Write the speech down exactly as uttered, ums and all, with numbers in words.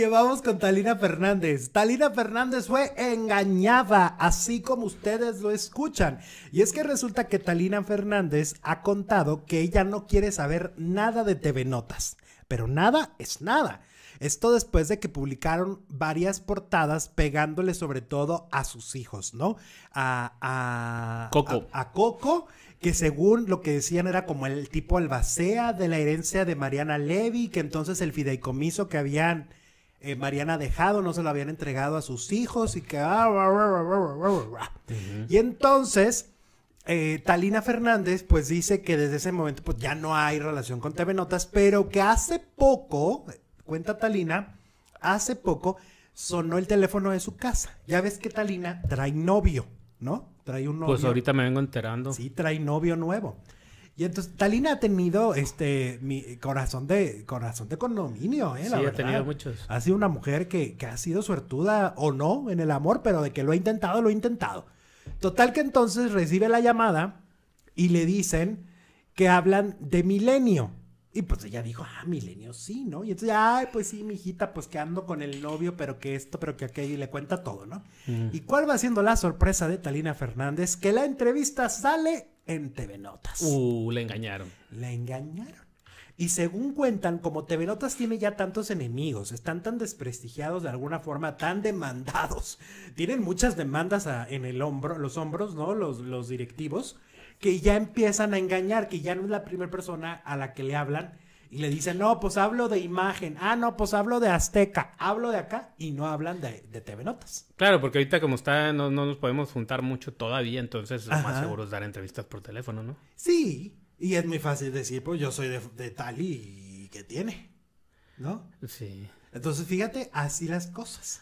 Llevamos con Talina Fernández. Talina Fernández fue engañada, así como ustedes lo escuchan. Y es que resulta que Talina Fernández ha contado que ella no quiere saber nada de T V Notas, pero nada es nada. Esto después de que publicaron varias portadas pegándole sobre todo a sus hijos, ¿no? A, a Coco. A, a Coco, que según lo que decían era como el tipo albacea de la herencia de Mariana Levy, que entonces el fideicomiso que habían eh, Mariana dejado no se lo habían entregado a sus hijos y que... Uh-huh. Y entonces... Eh, Talina Fernández pues dice que desde ese momento pues ya no hay relación con T V Notas, pero que hace poco, cuenta Talina, hace poco sonó el teléfono de su casa. Ya ves que Talina trae novio, ¿no? Trae un novio. Pues ahorita me vengo enterando. Sí, trae novio nuevo. Y entonces Talina ha tenido este mi corazón de corazón de condominio, ¿eh? La sí, verdad. Ha tenido muchos. Ha sido una mujer que, que ha sido suertuda o no en el amor, pero de que lo ha intentado, lo ha intentado. Total que entonces recibe la llamada y le dicen que hablan de Milenio. Y pues ella dijo, ah, Milenio sí, ¿no? Y entonces, ay, pues sí, mijita, pues que ando con el novio, pero que esto, pero que aquello, y le cuenta todo, ¿no? Mm. ¿Y cuál va siendo la sorpresa de Talina Fernández? Que la entrevista sale en T V Notas. Uh, la engañaron. La engañaron. Y según cuentan, como T V Notas tiene ya tantos enemigos, están tan desprestigiados de alguna forma, tan demandados, tienen muchas demandas a, en el hombro, los hombros, ¿no? Los, los directivos, que ya empiezan a engañar, que ya no es la primera persona a la que le hablan y le dicen, no, pues hablo de Imagen, ah, no, pues hablo de Azteca, hablo de acá, y no hablan de, de T V Notas. Claro, porque ahorita como está, no, no nos podemos juntar mucho todavía, entonces lo más seguro es dar entrevistas por teléfono, ¿no? Sí. Y es muy fácil decir, pues yo soy de, de tal y, y que tiene, ¿no? Sí. Entonces, fíjate, así las cosas.